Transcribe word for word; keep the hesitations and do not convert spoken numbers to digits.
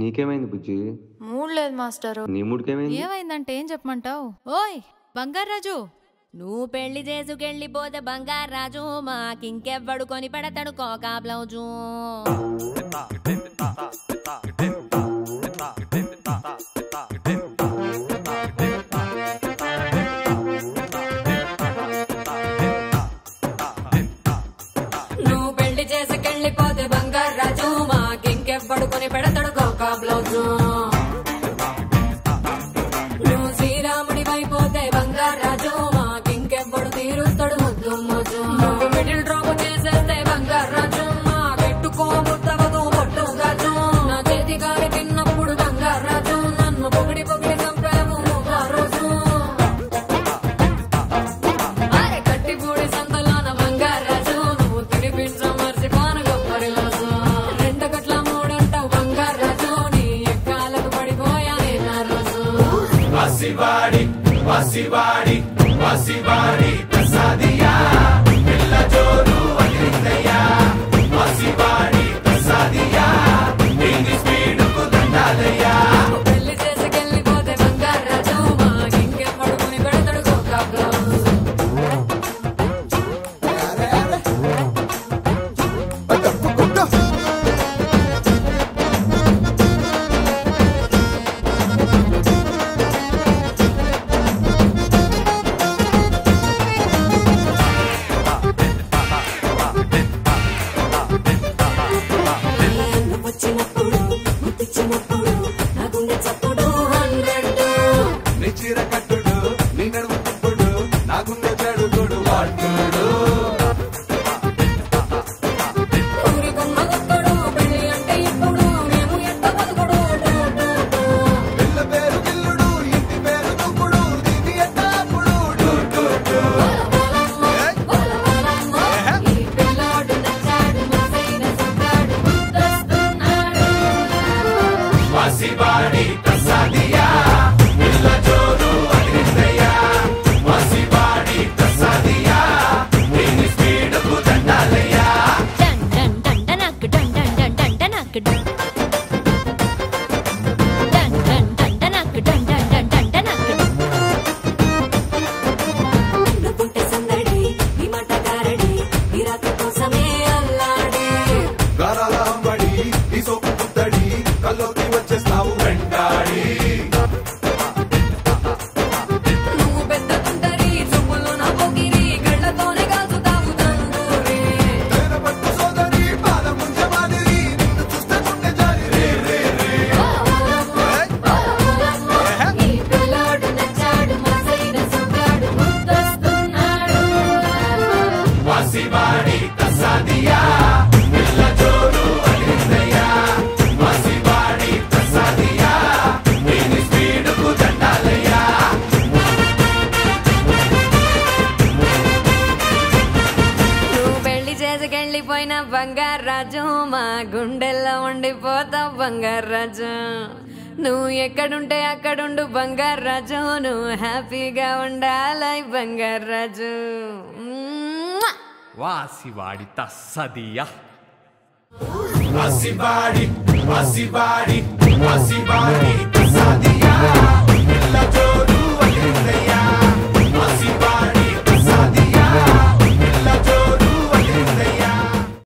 నీకేమైంది బుజ్జి? మూడ్ లేదు మాస్టర్. నీ మూడ్ ఏమైంది? ఏమైందంటే ఏం చెప్పమంటావు? ఓయ్ బంగారరాజు, నువ్వు పెళ్లి చేసుకెళ్ళిపోతే బంగారరాజు మాకింకెవ్వడు కొని పెడతాడు కోకా బ్లౌజు. నువ్వు పెళ్లి చేసుకెళ్ళిపోతే బంగారరాజు మాకింకెవ్వడు కొని పెడతాడు కోకా బ్లౌజు. నువ్వు శ్రీరాముడి వైపోతే బంగారరాజు वासीवाड़ी वासीवाड़ी वासीवाड़ी तस्सदिया मिल्ला जोरू अग्रितया वासीवाड़ी तस्सदिया इन स्पीड को दंडालया पहले जैसे गल्ली बोते बंगारराजू मांगे पड़कोनी बड़तड़ को काबलो अरे अरे पता पकड़ो वासीवाड़ी तस्सदिया मिल्ला जोरू अग्रितया वासीवाड़ी तस्सदिया इन स्पीड को दंडालया डन डन डन डनक डन डन डन डन डनक डन डन डन डन डनक डन डन डन डन डनक నుకుంట సందడి నీ మాట గారడి నీ రాత కోసమే అల్లాడి గారాల అంబడి నీ సోకు పుట్టడి కల్లో वासीवाड़ी तस्सदिया मिल्ला जोरू अग्रितया वासीवाड़ी तस्सदिया इन स्पीड को दंडालया నువ్వు పెళ్లి చేసుకెళ్ళిపోయిన బంగారరాజు మా గుండెల్లో ఉండిపోతావు బంగారరాజు. నువ్వు ఎక్కడుంటే అక్కడుండు బంగారరాజు, నువ్వు హ్యాపీగా ఉండాలి బంగారరాజు. वासीवाड़ी तस्सदिया वासीवाड़ी वासीवाड़ी वासीवाड़ी तस्सदिया मिल्ला जोरू